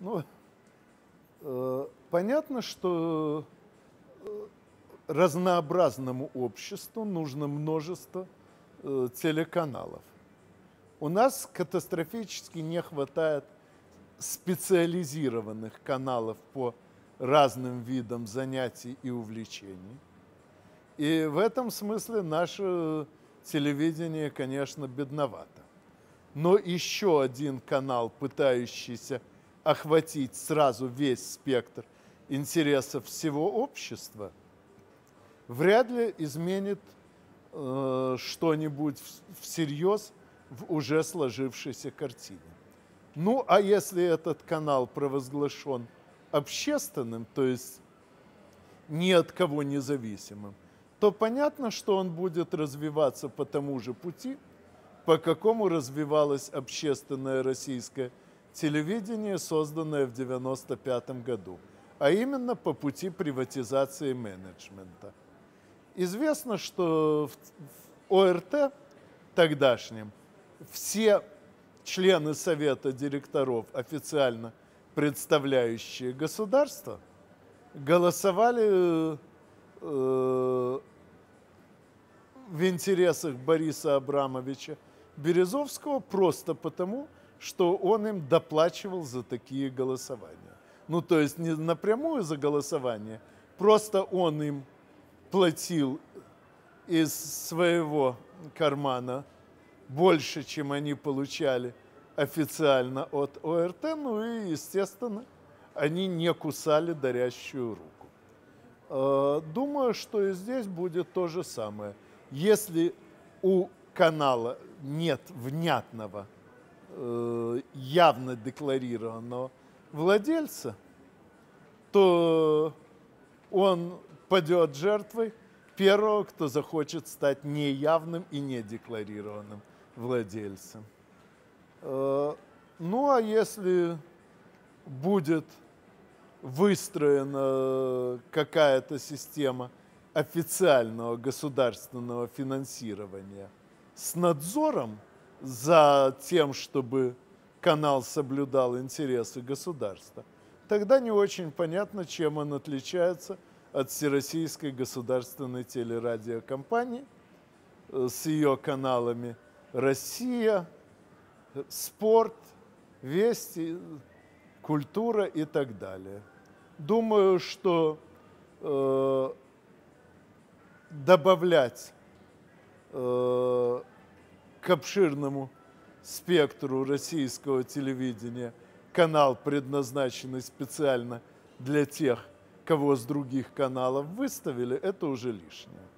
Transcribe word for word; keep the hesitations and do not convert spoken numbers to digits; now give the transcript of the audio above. Ну, э, понятно, что разнообразному обществу нужно множество э, телеканалов. У нас катастрофически не хватает специализированных каналов по разным видам занятий и увлечений. И в этом смысле наше телевидение, конечно, бедновато. Но еще один канал, пытающийся охватить сразу весь спектр интересов всего общества, вряд ли изменит э, что-нибудь всерьез в уже сложившейся картине. Ну, а если этот канал провозглашен общественным, то есть ни от кого независимым, то понятно, что он будет развиваться по тому же пути, по какому развивалось общественное российское телевидение, созданное в девяносто пятом году, а именно по пути приватизации менеджмента. Известно, что в О Р Т тогдашнем все члены совета директоров, официально представляющие государство, голосовали э, в интересах Бориса Абрамовича Березовского просто потому, что он им доплачивал за такие голосования. Ну, то есть не напрямую за голосование, просто он им платил из своего кармана больше, чем они получали официально от О Р Т, ну и, естественно, они не кусали дарящую руку. Думаю, что и здесь будет то же самое. Если у канала нет внятного, явно декларированного владельца, то он падет жертвой первого, кто захочет стать неявным и недекларированным владельцем. Ну, а если будет выстроена какая-то система официального государственного финансирования с надзором за тем, чтобы канал соблюдал интересы государства, тогда не очень понятно, чем он отличается от Всероссийской государственной телерадиокомпании с ее каналами «Россия», «Спорт», «Вести», «Культура» и так далее. Думаю, что э, добавлять э, к обширному спектру российского телевидения канал, предназначенный специально для тех, кого с других каналов выставили, это уже лишнее.